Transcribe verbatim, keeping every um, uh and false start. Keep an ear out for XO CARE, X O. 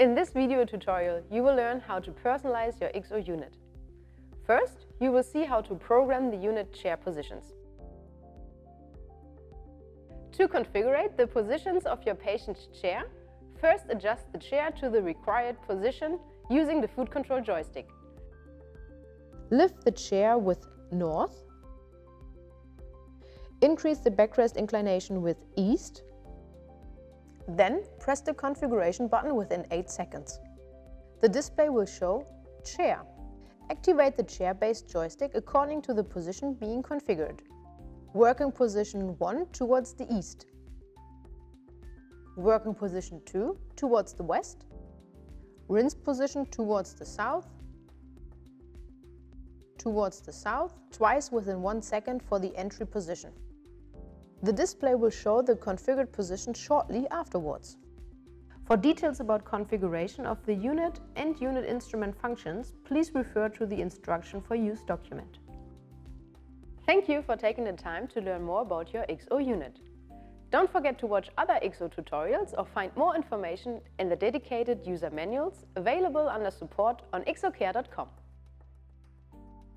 In this video tutorial, you will learn how to personalize your X O unit. First, you will see how to program the unit chair positions. To configure the positions of your patient's chair, first adjust the chair to the required position using the foot control joystick. Lift the chair with north, increase the backrest inclination with east, then press the configuration button within eight seconds. The display will show chair. Activate the chair-based joystick according to the position being configured. Working position one towards the east. Working position two towards the west. Rinse position towards the south. Towards the south, twice within one second for the entry position. The display will show the configured position shortly afterwards. For details about configuration of the unit and unit instrument functions, please refer to the instruction for use document. Thank you for taking the time to learn more about your X O unit. Don't forget to watch other X O tutorials or find more information in the dedicated user manuals available under support on X O care dot com.